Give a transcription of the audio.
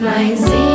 Mãezinha